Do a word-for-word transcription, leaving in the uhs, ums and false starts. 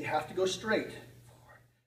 they have to go straight.